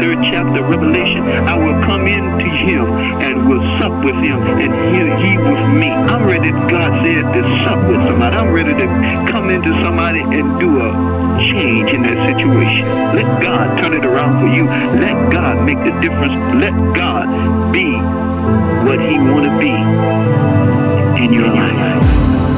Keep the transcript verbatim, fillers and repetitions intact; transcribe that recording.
third chapter of Revelation, I will come into him and will sup with him and he'll ye with me. I'm ready, God said, to sup with somebody. I'm ready to come into somebody and do a change in that situation. Let God turn it around for you. Let God make the difference. Let God be what he want to be in your life.